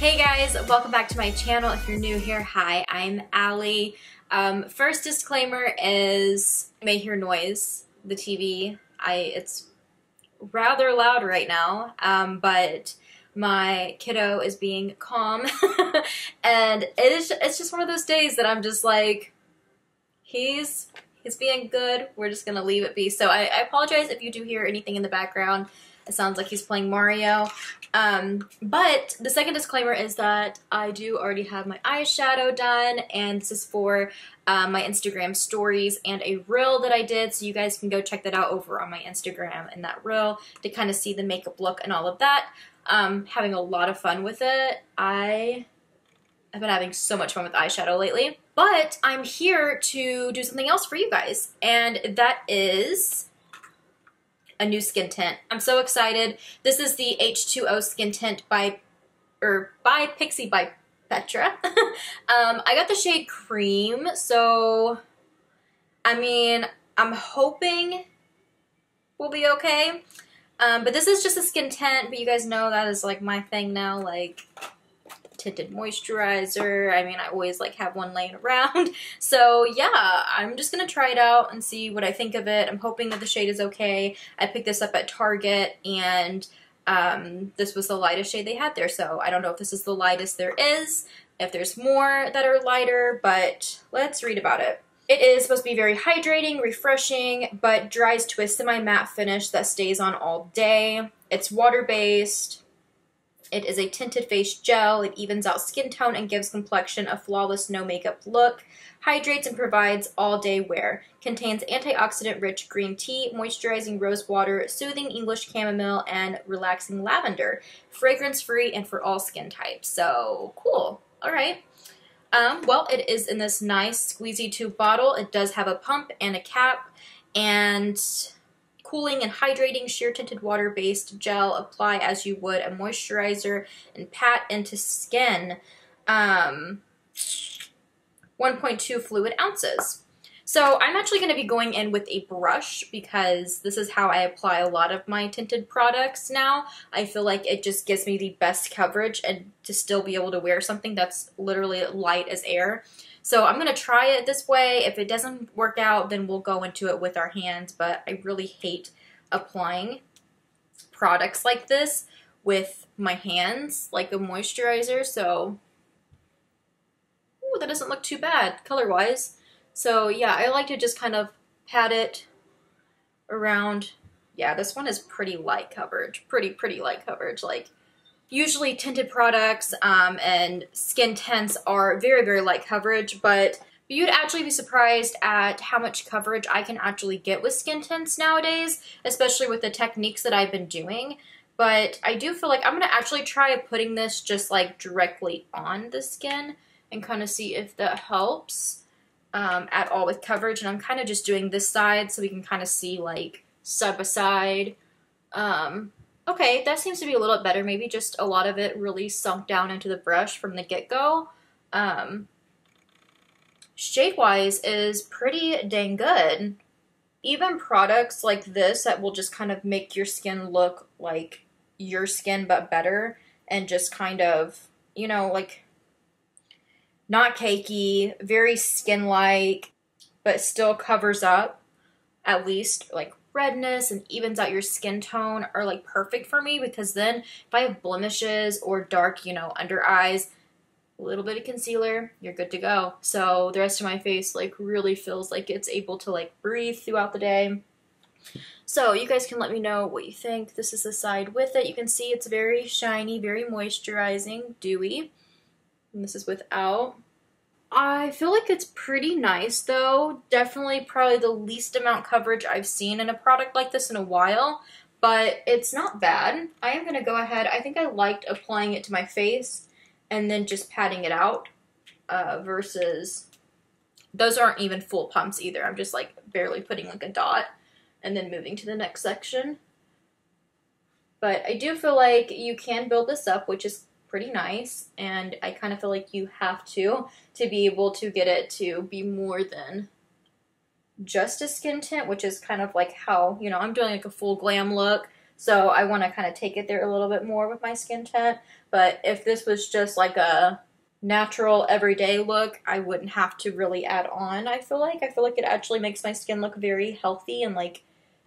Hey guys, welcome back to my channel. If you're new here, hi, I'm Allie. First disclaimer is you may hear noise, the TV. It's rather loud right now, but my kiddo is being calm and it's just one of those days that I'm just like, he's being good, we're just gonna leave it be. So I apologize if you do hear anything in the background. It sounds like he's playing Mario. But the second disclaimer is that I do already have my eyeshadow done, and this is for my Instagram stories and a reel that I did, so you guys can go check that out over on my Instagram and that reel to kind of see the makeup look and all of that. Having a lot of fun with it. I've been having so much fun with eyeshadow lately, but I'm here to do something else for you guys, and that is a new skin tint. I'm so excited. This is the H2O skin tint by Pixi by Petra. I got the shade cream, so I mean, I'm hoping we'll be okay. But this is just a skin tint, but you guys know that is like my thing now, like tinted moisturizer. I mean, I always like have one laying around. So yeah, I'm just gonna try it out and see what I think of it. I'm hoping that the shade is okay. I picked this up at Target, and this was the lightest shade they had there, so I don't know if this is the lightest there is, if there's more that are lighter, but let's read about it. It is supposed to be very hydrating, refreshing, but dries to a semi-matte finish that stays on all day. It's water-based. It is a tinted face gel. It evens out skin tone and gives complexion a flawless, no-makeup look. Hydrates and provides all-day wear. Contains antioxidant-rich green tea, moisturizing rose water, soothing English chamomile, and relaxing lavender. Fragrance-free and for all skin types. So, cool. All right. Well, it is in this nice squeezy-tube bottle. It does have a pump and a cap, and cooling and hydrating sheer tinted water-based gel. Apply as you would a moisturizer and pat into skin. 1.2 fluid ounces. So I'm actually going to be going in with a brush, because this is how I apply a lot of my tinted products now. I feel like it just gives me the best coverage, and to still be able to wear something that's literally light as air. So I'm going to try it this way. If it doesn't work out, then we'll go into it with our hands, but I really hate applying products like this with my hands, like a moisturizer, so ooh, that doesn't look too bad color-wise. So yeah, I like to just kind of pat it around. Yeah, this one is pretty light coverage, pretty light coverage, like. Usually tinted products and skin tints are very light coverage, but you'd actually be surprised at how much coverage I can actually get with skin tints nowadays, especially with the techniques that I've been doing. But I do feel like I'm gonna actually try putting this just like directly on the skin and kind of see if that helps at all with coverage. And I'm kind of just doing this side so we can kind of see like side by side. Okay, that seems to be a little bit better. Maybe just a lot of it really sunk down into the brush from the get-go. Shade-wise is pretty dang good. Even products like this that will just kind of make your skin look like your skin but better, and just kind of, you know, like not cakey, very skin-like, but still covers up at least like redness and evens out your skin tone are like perfect for me, because then if I have blemishes or dark, you know, under eyes, a little bit of concealer, you're good to go. So the rest of my face like really feels like it's able to like breathe throughout the day. So you guys can let me know what you think. This is the side with it. You can see it's very shiny, very moisturizing, dewy, and this is without. I feel like it's pretty nice though. Definitely probably the least amount coverage I've seen in a product like this in a while, but it's not bad. I am going to go ahead. I think I liked applying it to my face and then just patting it out versus those aren't even full pumps either. I'm just like barely putting like a dot and then moving to the next section. But I do feel like you can build this up, which is pretty nice, and I kind of feel like you have to be able to get it to be more than just a skin tint, which is kind of like how, you know, I'm doing like a full glam look, So I want to kind of take it there a little bit more with my skin tint. But if this was just like a natural everyday look, I wouldn't have to really add on, I feel like. I feel like it actually makes my skin look very healthy and like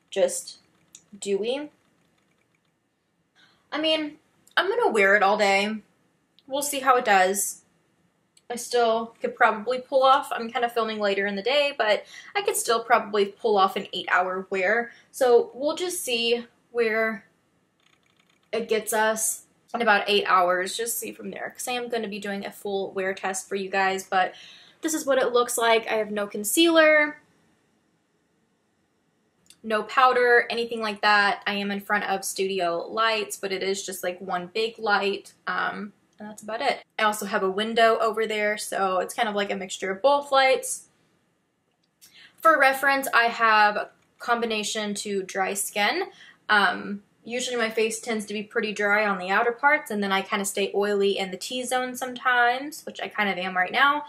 just dewy. I mean, I'm gonna wear it all day. We'll see how it does. I still could probably pull off, I'm kind of filming later in the day, but I could still probably pull off an 8-hour wear. So we'll just see where it gets us in about 8 hours, just see from there, because I am going to be doing a full wear test for you guys. But this is what it looks like. I have no concealer, no powder, anything like that. I am in front of studio lights, but it is just like one big light, and that's about it. I also have a window over there, so it's kind of like a mixture of both lights. For reference, I have a combination to dry skin. Usually my face tends to be pretty dry on the outer parts, and then I kind of stay oily in the T-zone sometimes, which I kind of am right now.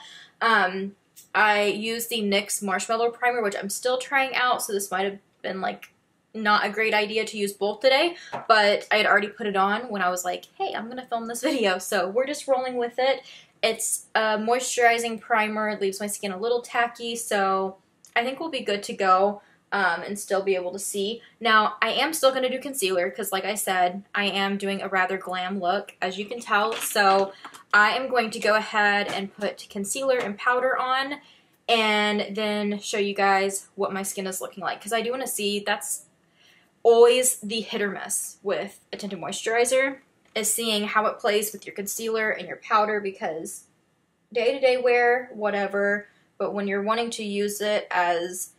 I use the NYX Marshmallow Primer, which I'm still trying out, so this might have been like not a great idea to use both today, but I had already put it on when I was like, hey, I'm gonna film this video, so we're just rolling with it. It's a moisturizing primer. It leaves my skin a little tacky, so I think we'll be good to go. And still be able to see. Now, I am still going to do concealer because, like I said, I am doing a rather glam look, as you can tell. So I am going to go ahead and put concealer and powder on and then show you guys what my skin is looking like, because I do want to see. That's always the hit or miss with a tinted moisturizer, is seeing how it plays with your concealer and your powder, because day-to-day wear, whatever, but when you're wanting to use it as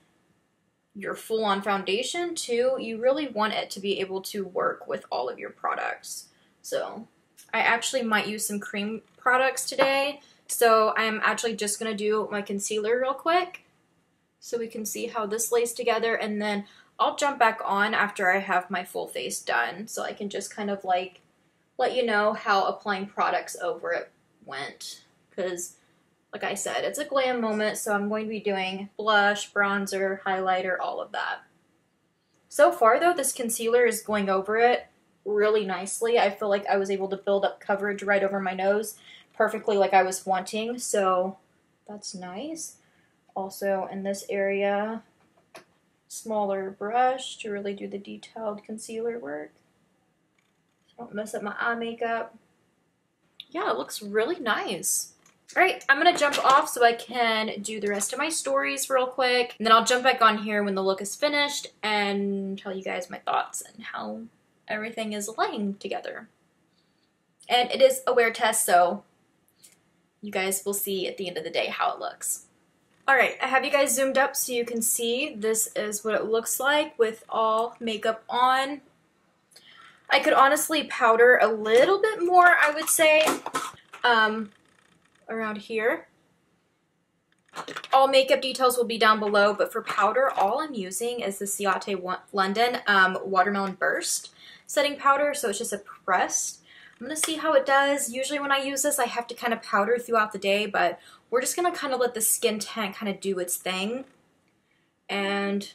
your full-on foundation too, you really want it to be able to work with all of your products. So I actually might use some cream products today, so I'm actually just gonna do my concealer real quick so we can see how this lays together, and then I'll jump back on after I have my full face done, so I can just kind of like let you know how applying products over it went, because like I said, it's a glam moment, so I'm going to be doing blush, bronzer, highlighter, all of that. So far, though, this concealer is going over it really nicely. I feel like I was able to build up coverage right over my nose perfectly like I was wanting, so that's nice. Also, in this area, smaller brush to really do the detailed concealer work. Don't mess up my eye makeup. Yeah, it looks really nice. Alright, I'm gonna jump off so I can do the rest of my stories real quick, and then I'll jump back on here when the look is finished and tell you guys my thoughts and how everything is laying together. And it is a wear test, so you guys will see at the end of the day how it looks. Alright, I have you guys zoomed up so you can see. This is what it looks like with all makeup on. I could honestly powder a little bit more, I would say. Around here. All makeup details will be down below, but for powder, all I'm using is the Ciate London Watermelon Burst setting powder, so it's just a pressed. I'm gonna see how it does. Usually when I use this, I have to kind of powder throughout the day, but we're just gonna kind of let the skin tint kind of do its thing and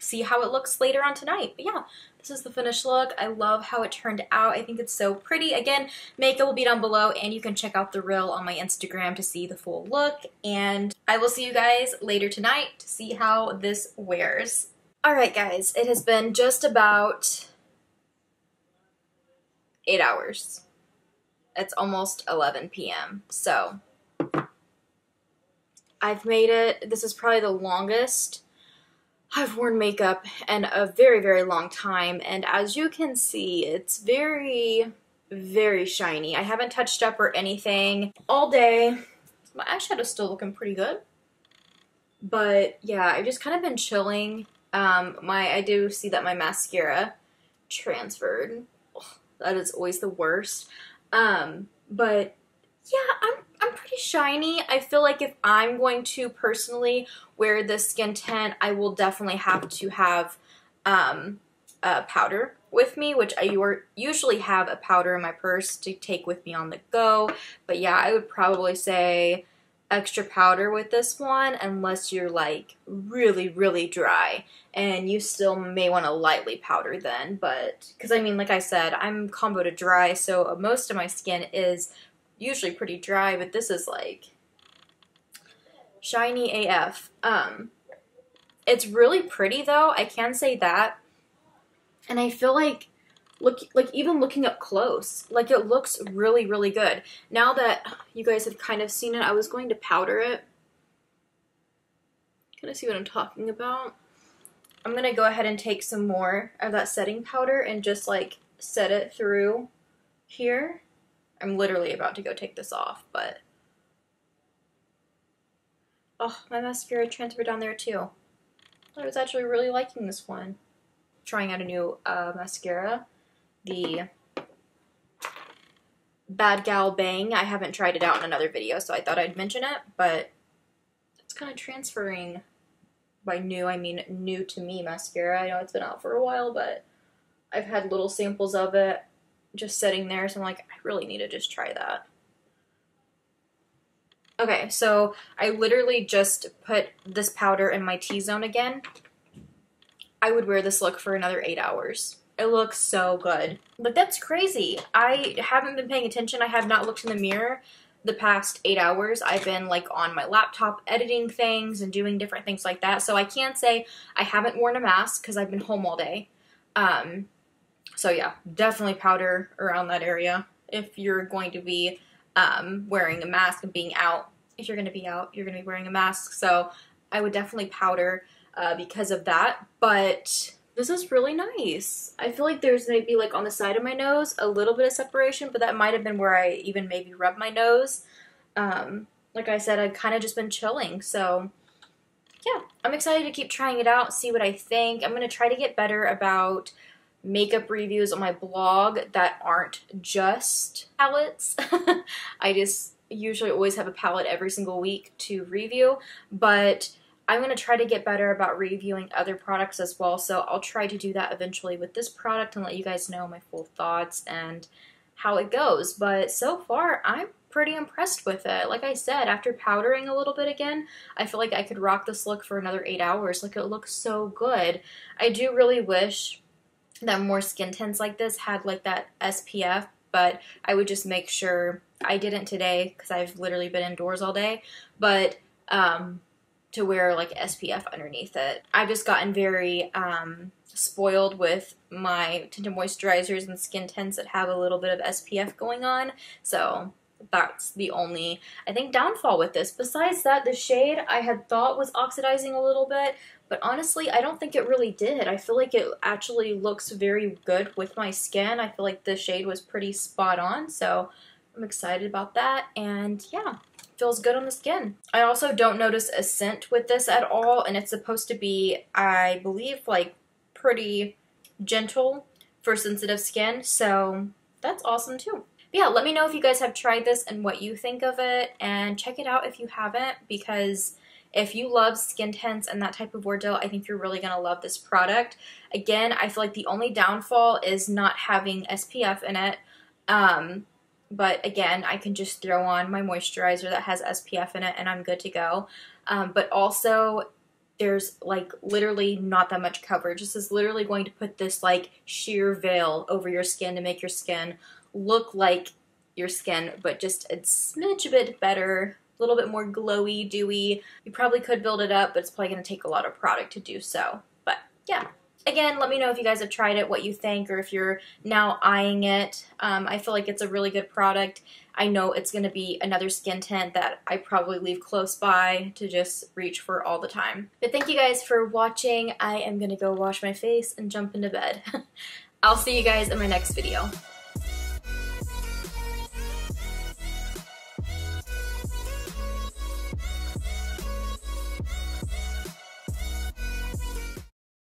see how it looks later on tonight. But yeah, this is the finished look. I love how it turned out. I think it's so pretty. Again, makeup will be down below, and you can check out the reel on my Instagram to see the full look. And I will see you guys later tonight to see how this wears. Alright guys, it has been just about 8 hours. It's almost 11 p.m. So I've made it. This is probably the longest I've worn makeup in a very, very long time, and as you can see, it's very, very shiny. I haven't touched up or anything all day. My eyeshadow's still looking pretty good, but yeah, I've just kind of been chilling. I do see that my mascara transferred. Oh, that is always the worst. But yeah, I'm pretty shiny. I feel like if I'm going to personally wear this skin tint, I will definitely have to have powder with me, which I usually have a powder in my purse to take with me on the go. But yeah, I would probably say extra powder with this one unless you're like really, really dry, and you still may want to lightly powder then, but because I mean, like I said, I'm combo to dry, so most of my skin is usually pretty dry, but this is like shiny AF. It's really pretty though, I can say that, and I feel like even looking up close, like it looks really, really good. Now that you guys have kind of seen it, I was going to powder it. Kind of see what I'm talking about. I'm going to go ahead and take some more of that setting powder and just like set it through here. I'm literally about to go take this off, but. Oh, my mascara transferred down there too. I was actually really liking this one. Trying out a new mascara. The Bad Gal Bang. I haven't tried it out in another video, so I thought I'd mention it, but it's kind of transferring. By new, I mean new to me mascara. I know it's been out for a while, but I've had little samples of it just sitting there, so I'm like, I really need to just try that. Okay, so I literally just put this powder in my T-zone again. I would wear this look for another 8 hours. It looks so good. But that's crazy. I haven't been paying attention. I have not looked in the mirror the past 8 hours. I've been like on my laptop editing things and doing different things like that. So I can say I haven't worn a mask because I've been home all day. So yeah, definitely powder around that area if you're going to be wearing a mask and being out. If you're going to be out, you're going to be wearing a mask. So I would definitely powder because of that, but this is really nice. I feel like there's maybe like on the side of my nose a little bit of separation, but that might have been where I even maybe rubbed my nose. Like I said, I've kind of just been chilling, so yeah, I'm excited to keep trying it out, see what I think. I'm going to try to get better about makeup reviews on my blog that aren't just palettes. I just usually always have a palette every single week to review, but I'm going to try to get better about reviewing other products as well, so I'll try to do that eventually with this product and let you guys know my full thoughts and how it goes. But so far, I'm pretty impressed with it. Like I said, after powdering a little bit again, I feel like I could rock this look for another 8 hours. Like, it looks so good. I do really wish that more skin tints like this had like that SPF, but I would just make sure I didn't today because I've literally been indoors all day, but to wear like SPF underneath it. I've just gotten very spoiled with my tinted moisturizers and skin tints that have a little bit of SPF going on, so that's the only, I think, downfall with this. Besides that, the shade I had thought was oxidizing a little bit, but honestly, I don't think it really did. I feel like it actually looks very good with my skin. I feel like the shade was pretty spot on, so I'm excited about that, and yeah. Feels good on the skin. I also don't notice a scent with this at all, and it's supposed to be, I believe, like pretty gentle for sensitive skin, so that's awesome too. But yeah, let me know if you guys have tried this and what you think of it, and check it out if you haven't, because if you love skin tints and that type of ordeal, I think you're really going to love this product. Again, I feel like the only downfall is not having SPF in it. But again, I can just throw on my moisturizer that has SPF in it and I'm good to go. But also, there's like literally not that much coverage. This is literally going to put this like sheer veil over your skin to make your skin look like your skin, but just a smidge bit better, a little bit more glowy, dewy. You probably could build it up, but it's probably going to take a lot of product to do so. But yeah. Again, let me know if you guys have tried it, what you think, or if you're now eyeing it. I feel like it's a really good product. I know it's going to be another skin tint that I probably leave close by to just reach for all the time. But thank you guys for watching. I am going to go wash my face and jump into bed. I'll see you guys in my next video.